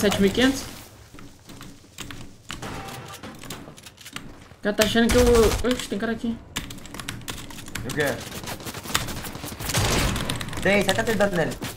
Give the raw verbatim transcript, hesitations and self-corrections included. such weekends. Gata, achando que eu... Oxe, tem cara aqui. E o quê? Tem, sai tá tentando nele.